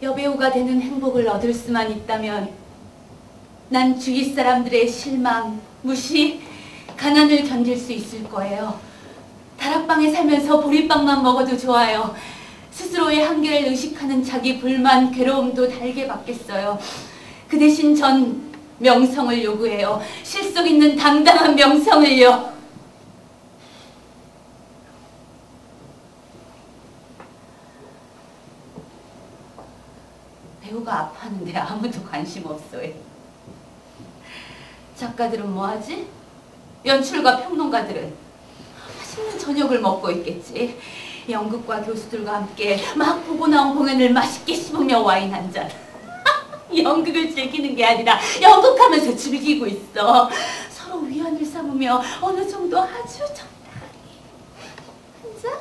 여배우가 되는 행복을 얻을 수만 있다면 난 주위 사람들의 실망, 무시, 가난을 견딜 수 있을 거예요. 다락방에 살면서 보리빵만 먹어도 좋아요. 스스로의 한계를 의식하는 자기 불만, 괴로움도 달게 받겠어요. 그 대신 전 명성을 요구해요. 실속 있는 당당한 명성을요. 배우가 아파하는데 아무도 관심 없어요. 작가들은 뭐하지? 연출과 평론가들은 맛있는 저녁을 먹고 있겠지. 연극과 교수들과 함께 막 보고 나온 공연을 맛있게 씹으며 와인 한 잔. 연극을 즐기는 게 아니라 연극하면서 즐기고 있어. 서로 위안을 삼으며 어느 정도 아주 적당히 한 잔?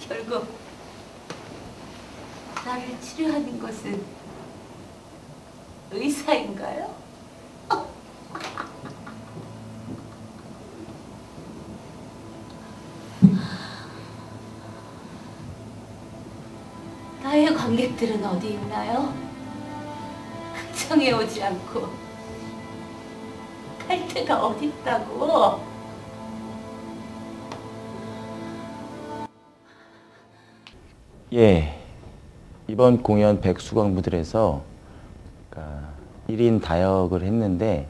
결국 나를 치료하는 것은 의사인가요? 나의 관객들은 어디 있나요? 극장에 오지 않고 갈 데가 어디 있다고? 예, 이번 공연 백수광부들에서 1인 다역을 했는데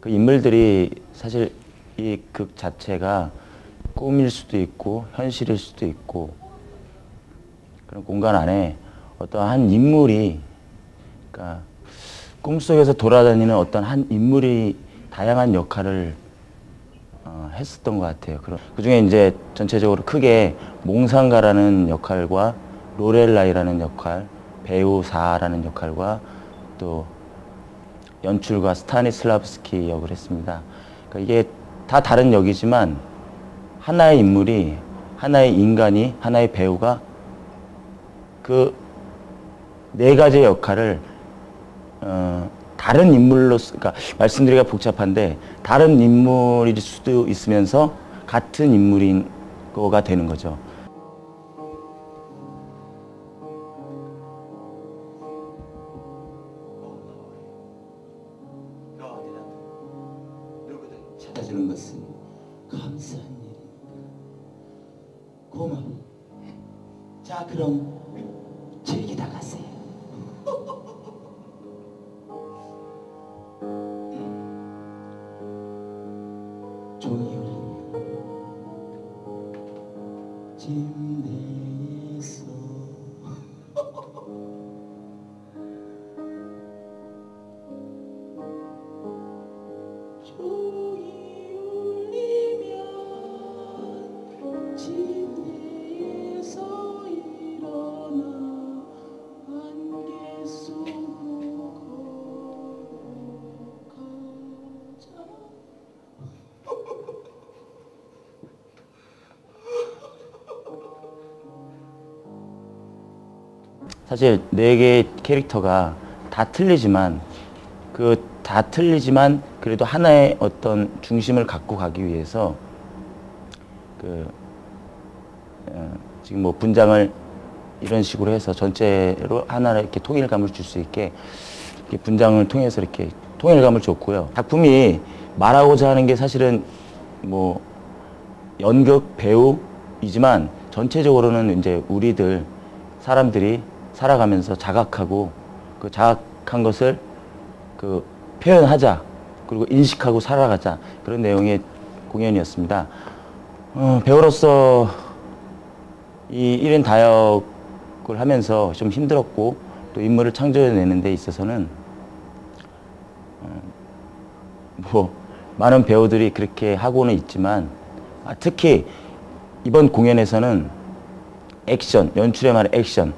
그 인물들이 사실 이 극 자체가 꿈일 수도 있고 현실일 수도 있고 그런 공간 안에 어떤 한 인물이 그러니까 꿈속에서 돌아다니는 어떤 한 인물이 다양한 역할을 했었던 것 같아요. 그중에 이제 전체적으로 크게 몽상가라는 역할과 로렐라이라는 역할, 배우사라는 역할과 또 연출가 스타니슬랍스키 역을 했습니다. 그러니까 이게 다 다른 역이지만 하나의 인물이, 하나의 인간이, 하나의 배우가 그 네 가지의 역할을 다른 인물로서, 그러니까 말씀드리기가 복잡한데 다른 인물일 수도 있으면서 같은 인물인 거가 되는 거죠. 찾아주는 것은 감사한 일입니다. 고마워. 자, 그럼 즐기다 가세요. 종이 울리며 침대에 있어. 종이 울리면 침대에서 일어나 안개 속으로 가자. 사실 네 개의 캐릭터가 다 틀리지만 그래도 하나의 어떤 중심을 갖고 가기 위해서 지금 뭐 분장을 이런 식으로 해서 전체로 하나를 이렇게 통일감을 줄 수 있게 이렇게 분장을 통해서 이렇게 통일감을 줬고요. 작품이 말하고자 하는 게 사실은 뭐 연극 배우이지만 전체적으로는 이제 우리들 사람들이 살아가면서 자각하고 그 자각한 것을 그 표현하자, 그리고 인식하고 살아가자, 그런 내용의 공연이었습니다. 배우로서 이 1인 다역을 하면서 좀 힘들었고 또 인물을 창조해내는 데 있어서는 뭐 많은 배우들이 그렇게 하고는 있지만 특히 이번 공연에서는 액션, 연출에 말해 액션,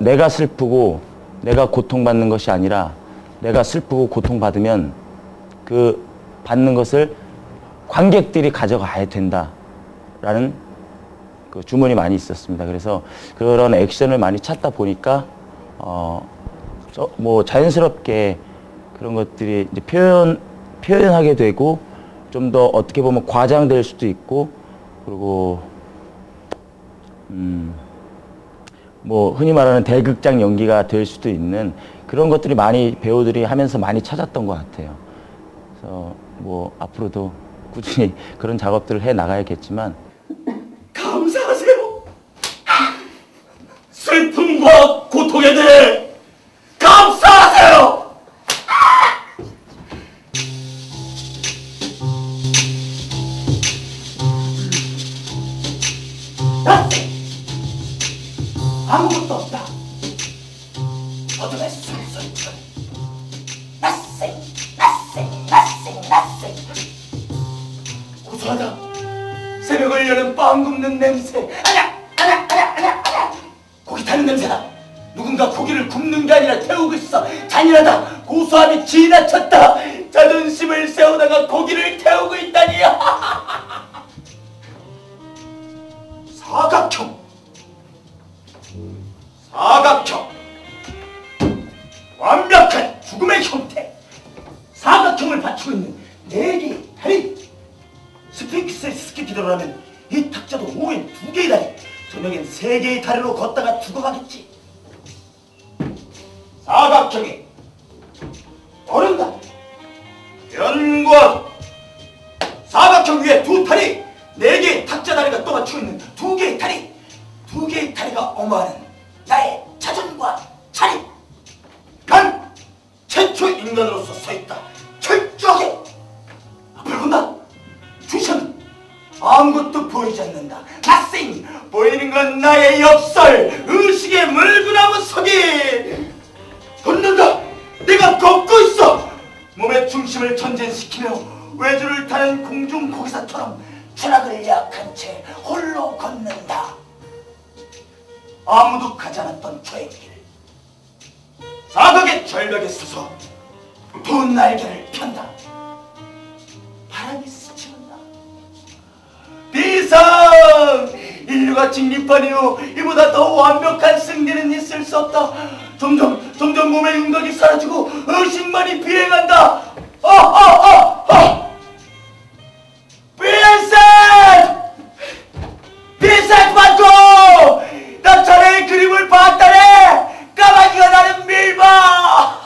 내가 슬프고 내가 고통받는 것이 아니라 내가 슬프고 고통받으면 그 받는 것을 관객들이 가져가야 된다라는 그 주문이 많이 있었습니다. 그래서 그런 액션을 많이 찾다 보니까 뭐 자연스럽게 그런 것들이 이제 표현하게 되고 좀 더 어떻게 보면 과장될 수도 있고, 그리고 뭐 흔히 말하는 대극장 연기가 될 수도 있는 그런 것들이 많이 배우들이 하면서 많이 찾았던 것 같아요. 그래서 뭐 앞으로도 꾸준히 그런 작업들을 해 나가야겠지만 감사하세요. 슬픔과 고통에 대해 감사하세요. 아무것도 없다. 어둠의 술술술. Nothing, nothing, nothing, nothing. 고소하다. 새벽을 여는 빵 굽는 냄새. 아냐, 아냐, 아냐, 아냐, 아냐. 고기 타는 냄새다. 누군가 고기를 굽는 게 아니라 태우고 있어. 잔인하다. 고소함이 지나쳤다. 자존심을 세우다가 고기를 태우고 있다니. 사각형. 사각형. 완벽한 죽음의 형태. 사각형을 받치고 있는 네 개의 다리. 스핑크스의 스키피대로 하면 이 탁자도 오후엔 두 개의 다리, 저녁엔 세 개의 다리로 걷다가 죽어가겠지. 사각형이 어른다. 연구원. 사각형 위에 두 다리, 네 개의 탁자 다리가 또 받치고 있는 두 개의 다리. 두 개의 다리가 어마어마한 나의 자존과 자립! 난 최초 인간으로서 서있다. 철저하게! 앞을 본다. 주시하는 아무것도 보이지 않는다. Nothing! 보이는 건 나의 엽설! 의식의 물구나무 서기! 걷는다! 내가 걷고 있어! 몸의 중심을 전진시키며 외주를 타는 공중고기사처럼 추락을 약한 채 홀로 걷는다. 아무도 가지 않았던 저의 길. 사각의 절벽에 서서 두 날개를 편다. 바람이 스치는다. 비상! 인류가 진기판이요, 이보다 더 완벽한 승리는 있을 수 없다. 점점 몸의 윤곽이 사라지고 의식만이 비행한다. 비상 받고! 낙차의 그림을 봤다네! 까마귀가 나를 밀봐!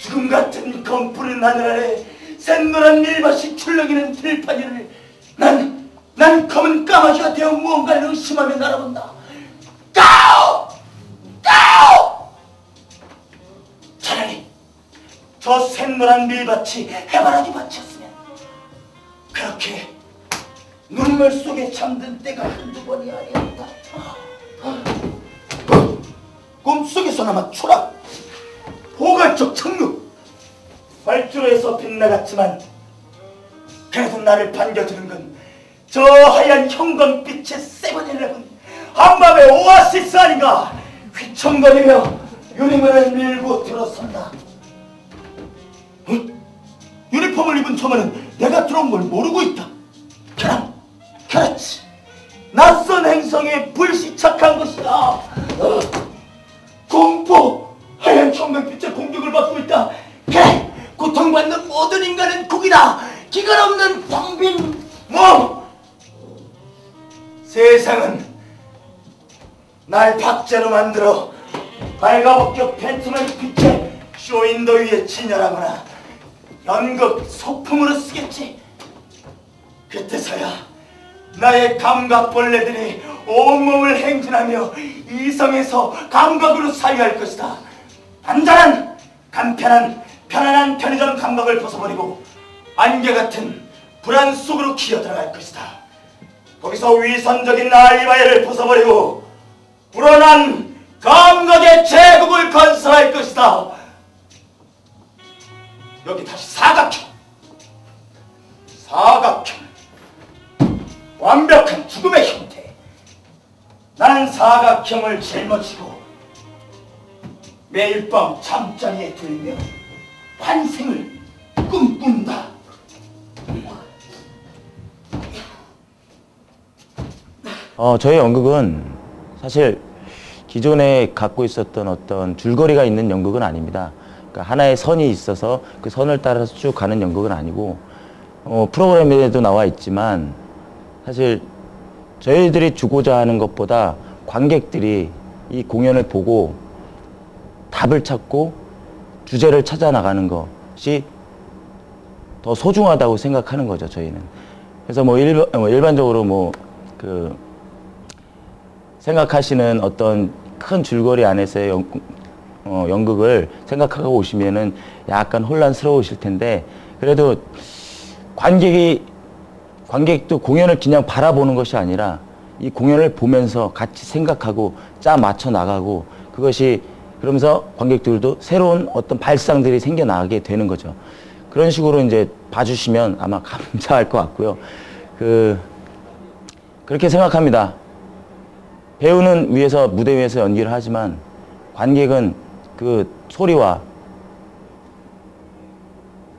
죽음 같은 검푸른 하늘 아래 샛노란 밀밭이 출렁이는 들판 위를 난 검은 까마귀가 되어 무언가를 의심하며 날아본다. 까오! 까오! 차라리 저 샛노란 밀밭이 해바라기 밭이었으면 그렇게 눈물 속에 잠든 때가 한두 번이 아니었다. 꿈속에서나마 추락, 포괄적 착륙, 활주로에서 빗나갔지만 그래도 나를 반겨주는 건 저 하얀 형광빛의 세븐일레븐, 한밤의 오아시스 아닌가. 휘청거리며 유리문을 밀고 들어선다. 응? 유니폼을 입은 저만은 내가 들어온 걸 모르고 있다. 그렇지. 낯선 행성에 불시착한 것이다. 공포, 하얀 청명빛의 공격을 받고 있다. 그래, 고통받는 모든 인간은 국이다. 기간 없는 텅빈 몸. 세상은 날 박제로 만들어 발가벗겨 팬티만 빛에 쇼윈도 위에 진열하거나 연극 소품으로 쓰겠지. 그때서야 나의 감각벌레들이 온몸을 행진하며 이성에서 감각으로 사유할 것이다. 안전한, 간편한, 편안한 편의점 감각을 벗어버리고 안개같은 불안 속으로 기어들어갈 것이다. 거기서 위선적인 알리바이를 벗어버리고 불안한 감각의 제국을 건설할 것이다. 여기 다시 사각형. 사각형. 완벽한 죽음의 형태. 난 사각형을 짊어지고 매일 밤 잠자리에 들며 환생을 꿈꾼다. 저희 연극은 사실 기존에 갖고 있었던 어떤 줄거리가 있는 연극은 아닙니다. 그러니까 하나의 선이 있어서 그 선을 따라서 쭉 가는 연극은 아니고 프로그램에도 나와 있지만 사실 저희들이 주고자 하는 것보다 관객들이 이 공연을 보고 답을 찾고 주제를 찾아 나가는 것이 더 소중하다고 생각하는 거죠, 저희는. 그래서 일반적으로 그 생각하시는 어떤 큰 줄거리 안에서의 연극을 생각하고 오시면은 약간 혼란스러우실 텐데, 그래도 관객도 공연을 그냥 바라보는 것이 아니라 이 공연을 보면서 같이 생각하고 짜 맞춰 나가고, 그것이 그러면서 관객들도 새로운 어떤 발상들이 생겨나게 되는 거죠. 그런 식으로 이제 봐주시면 아마 감사할 것 같고요. 그렇게 생각합니다. 배우는 무대 위에서 연기를 하지만 관객은 그 소리와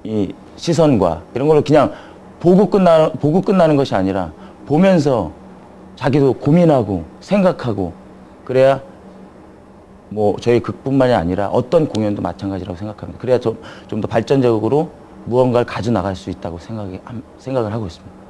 이 시선과 이런 걸로 그냥 보고 끝나는 것이 아니라 보면서 자기도 고민하고 생각하고, 그래야 저희 극뿐만이 아니라 어떤 공연도 마찬가지라고 생각합니다. 그래야 좀 더 발전적으로 무언가를 가져나갈 수 있다고 생각을 하고 있습니다.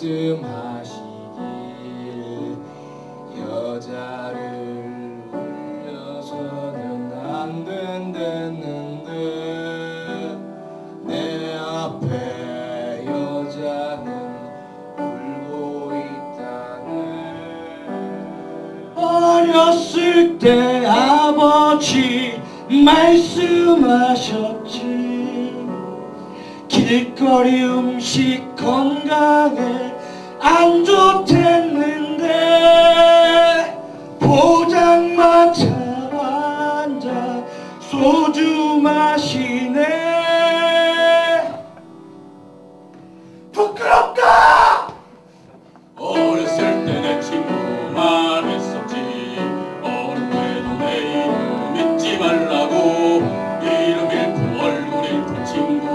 말씀하시길 여자를 울려서는 안 된댔는데 내 앞에 여자는 울고 있다네. 어렸을 때 아버지 말씀하셨지. 길거리 음식 건강에 안 좋댔는데 포장만 잡아앉아 소주 마시네. 부끄럽다. 어렸을 때 내 친구 말했었지. 어릴 때도 내 이름 믿지 말라고. 이름 잃고 얼굴 잃고 친구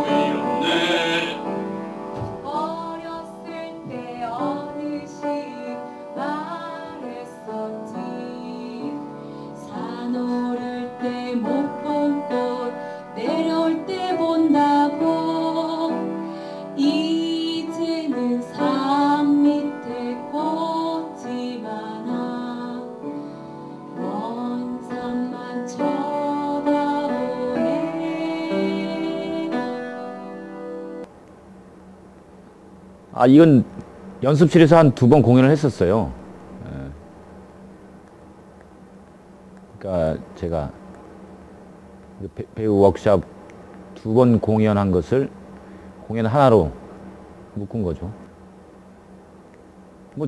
이건 연습실에서 한 2번 공연을 했었어요. 그러니까 제가 배우 워크샵 2번 공연한 것을 공연 하나로 묶은 거죠.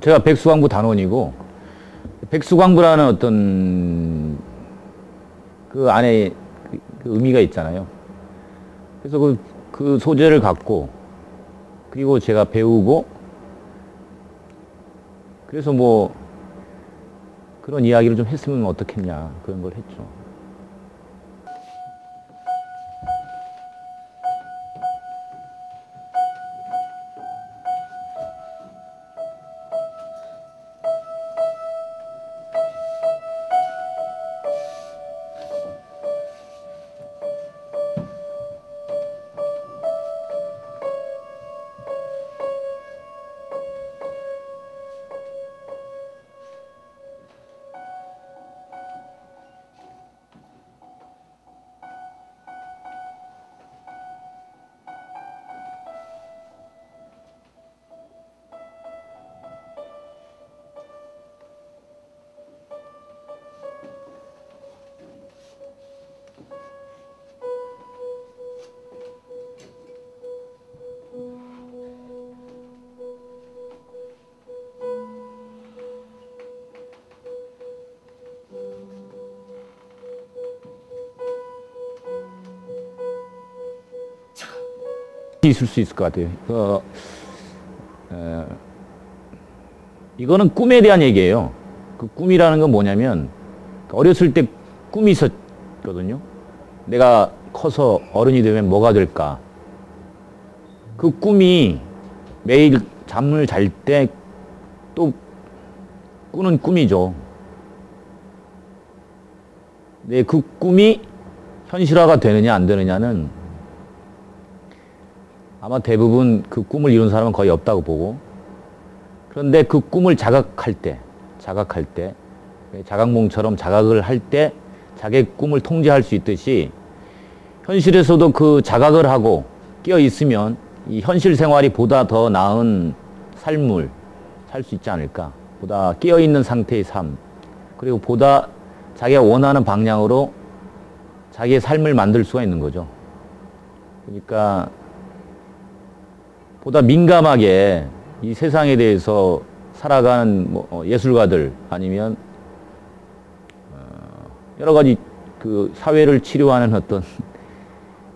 제가 백수광부 단원이고, 백수광부라는 어떤 그 안에 그 의미가 있잖아요. 그래서 그 소재를 갖고, 그리고 제가 배우고, 그래서 그런 이야기를 좀 했으면 어떻겠냐, 그런 걸 했죠. 있을 수 있을 것 같아요. 이거는 꿈에 대한 얘기예요. 그 꿈이라는 건 뭐냐면 어렸을 때 꿈이 있었거든요. 내가 커서 어른이 되면 뭐가 될까? 그 꿈이 매일 잠을 잘 때 또 꾸는 꿈이죠. 네, 그 꿈이 현실화가 되느냐 안 되느냐는 아마 대부분 그 꿈을 이룬 사람은 거의 없다고 보고, 그런데 그 꿈을 자각할 때 자각몽처럼 자각을 할 때 자기의 꿈을 통제할 수 있듯이 현실에서도 그 자각을 하고 끼어 있으면 이 현실 생활이 보다 더 나은 삶을 살 수 있지 않을까. 보다 끼어 있는 상태의 삶, 그리고 보다 자기가 원하는 방향으로 자기의 삶을 만들 수가 있는 거죠. 그러니까 보다 민감하게 이 세상에 대해서 살아가는 예술가들 아니면 여러 가지 그 사회를 치료하는 어떤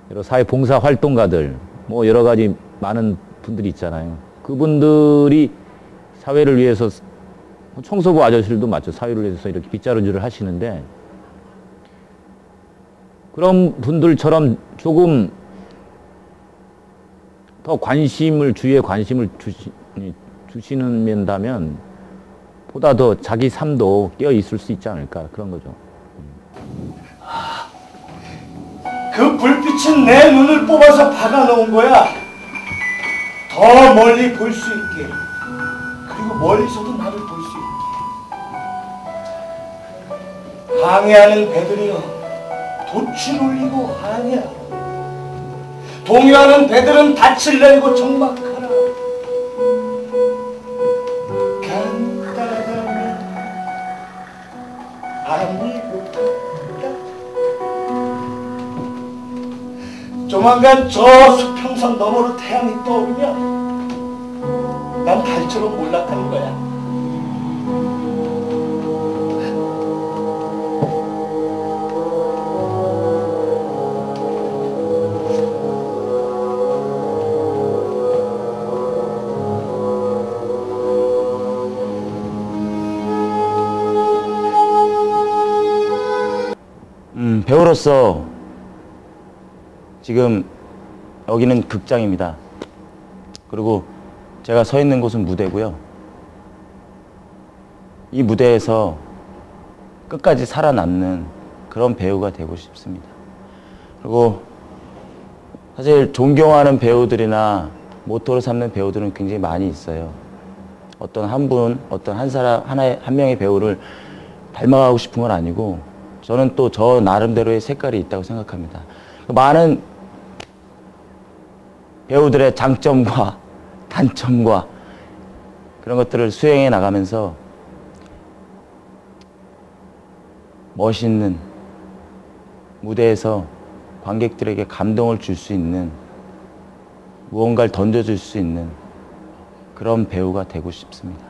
여러 사회 봉사 활동가들, 뭐 여러 가지 많은 분들이 있잖아요. 그분들이 사회를 위해서, 청소부 아저씨들도 맞죠. 사회를 위해서 이렇게 빗자루질을 하시는데, 그런 분들처럼 조금 더 관심을, 주위에 관심을 주시는다면 보다 더 자기 삶도 깨어 있을 수 있지 않을까, 그런 거죠. 그 불빛은 내 눈을 뽑아서 박아놓은 거야. 더 멀리 볼 수 있게, 그리고 멀리서도 나를 볼 수 있게. 항해하는 배들이여, 도출 울리고 항해하라. 동요하는 배들은 닻을 내리고 정박하라. 간다가면 아니고 조만간 저 수평선 너머로 태양이 떠오르면 난 달처럼 몰락하는 거야. 배우로서 지금 여기는 극장입니다. 그리고 제가 서 있는 곳은 무대고요. 이 무대에서 끝까지 살아남는 그런 배우가 되고 싶습니다. 그리고 사실 존경하는 배우들이나 모토로 삼는 배우들은 굉장히 많이 있어요. 어떤 한 분, 어떤 한 사람, 한 명의 배우를 닮아가고 싶은 건 아니고, 저는 또 저 나름대로의 색깔이 있다고 생각합니다. 많은 배우들의 장점과 단점과 그런 것들을 수행해 나가면서 멋있는 무대에서 관객들에게 감동을 줄 수 있는, 무언가를 던져줄 수 있는 그런 배우가 되고 싶습니다.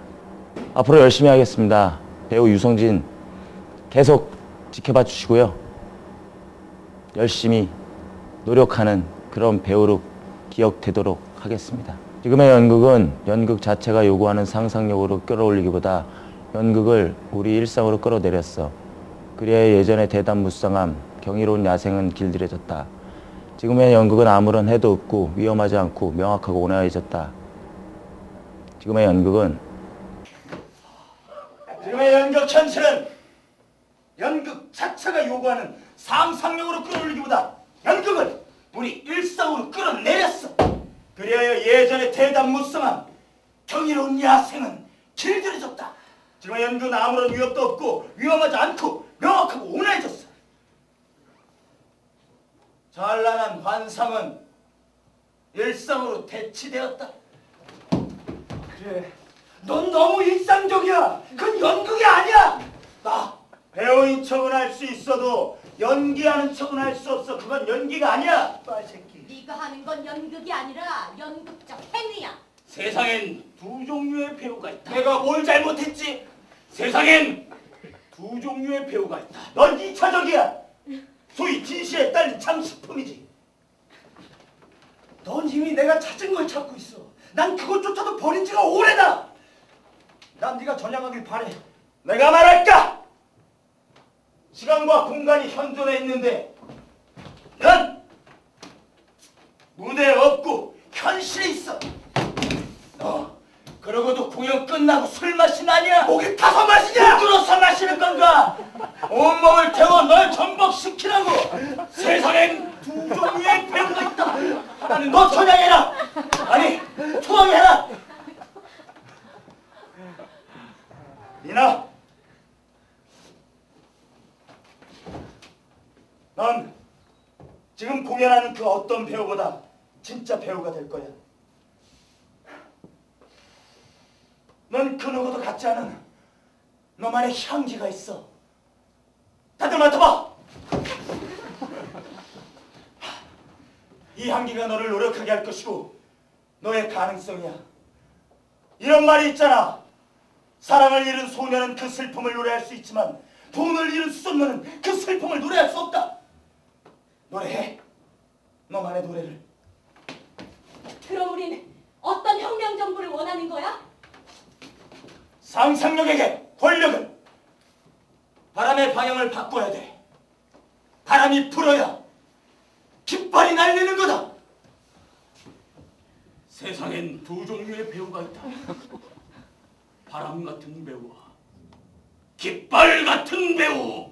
앞으로 열심히 하겠습니다. 배우 유성진 계속 지켜봐 주시고요. 열심히 노력하는 그런 배우로 기억되도록 하겠습니다. 지금의 연극은 연극 자체가 요구하는 상상력으로 끌어올리기보다 연극을 우리 일상으로 끌어내렸어. 그래야 예전의 대담무쌍함, 경이로운 야생은 길들여졌다. 지금의 연극은 아무런 해도 없고 위험하지 않고 명확하고 온화해졌다. 지금의 연극은, 지금의 연극 현실은 연극 자체가 요구하는 상상력으로 끌어올리기보다 연극을 우리 일상으로 끌어내렸어. 그리하여 예전의 대담무쌍함, 경이로운 야생은 길들여졌다. 지금의 연극은 아무런 위협도 없고 위험하지 않고 명확하고 온화해졌어. 찬란한 환상은 일상으로 대치되었다. 그래, 넌 너무 일상적이야. 그건 연극이 아니야. 나 배우인 척은 할 수 있어도 연기하는 척은 할 수 없어. 그건 연기가 아니야. 빠새끼, 네가 하는 건 연극이 아니라 연극적 행위야. 세상엔 두 종류의 배우가 있다. 내가 뭘 잘못했지? 세상엔 두 종류의 배우가 있다. 넌 2차적이야. 소위 진실에 따른 장식품이지. 넌 이미 내가 찾은 걸 찾고 있어. 난 그것조차도 버린 지가 오래다. 난 네가 전향하길 바래. 내가 말할까? 시간과 공간이 현존해 있는데 넌 무대에 없고 현실에 있어. 너 그러고도 공연 끝나고 술 마신 아니야? 목이 타서 마시냐? 흔들어서 마시는 건가? 온몸을 태워 널 전복시키라고. 세상엔 두 종류의 배우가 있다. 하나는 너 전향해라. 아니 투항해라. 니나 넌 지금 공연하는 그 어떤 배우보다 진짜 배우가 될 거야. 넌 그 누구도 같지 않은 너만의 향기가 있어. 다들 맡아봐. 이 향기가 너를 노력하게 할 것이고 너의 가능성이야. 이런 말이 있잖아. 사랑을 잃은 소녀는 그 슬픔을 노래할 수 있지만 돈을 잃은 수선녀는 그 슬픔을 노래할 수 없다. 노래해. 너만의 노래를. 그럼 우린 어떤 혁명정부를 원하는 거야? 상상력에게 권력은 바람의 방향을 바꿔야 돼. 바람이 불어야 깃발이 날리는 거다. 세상엔 두 종류의 배우가 있다. 바람 같은 배우와 깃발 같은 배우.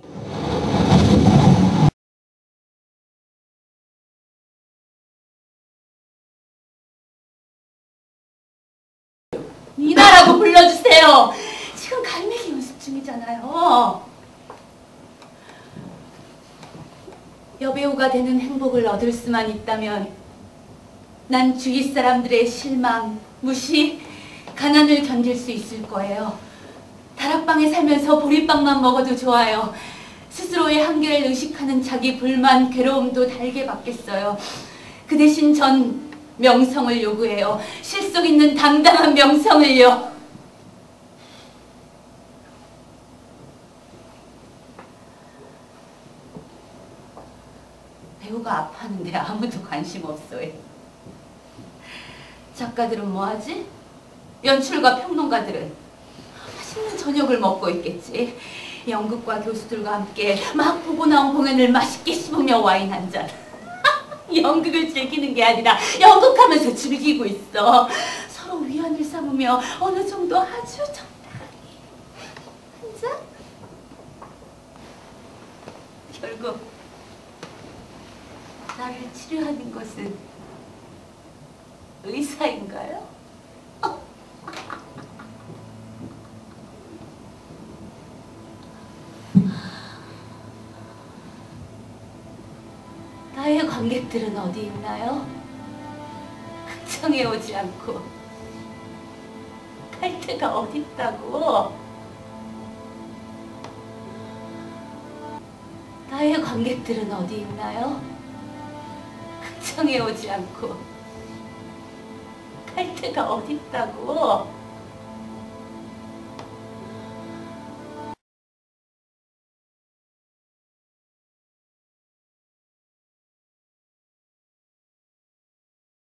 니나라고 불러주세요. 지금 갈매기 연습 중이잖아요. 여배우가 되는 행복을 얻을 수만 있다면 난 주위 사람들의 실망, 무시, 가난을 견딜 수 있을 거예요. 다락방에 살면서 보리빵만 먹어도 좋아요. 스스로의 한계를 의식하는 자기 불만, 괴로움도 달게 받겠어요. 그 대신 전 명성을 요구해요. 실속 있는 당당한 명성을요. 배우가 아파하는데 아무도 관심 없어요. 작가들은 뭐하지? 연출과 평론가들은 맛있는 저녁을 먹고 있겠지. 연극과 교수들과 함께 막 보고 나온 공연을 맛있게 씹으며 와인 한 잔. 연극을 즐기는 게 아니라 연극하면서 즐기고 있어. 서로 위안을 삼으며 어느 정도 아주 적당히 한 잔? 결국 나를 치료하는 것은 의사인가요? 나의 관객들은 어디 있나요? 극장에 오지 않고 갈 데가 어디 있다고? 나의 관객들은 어디 있나요? 극장에 오지 않고 갈 데가 어디 있다고?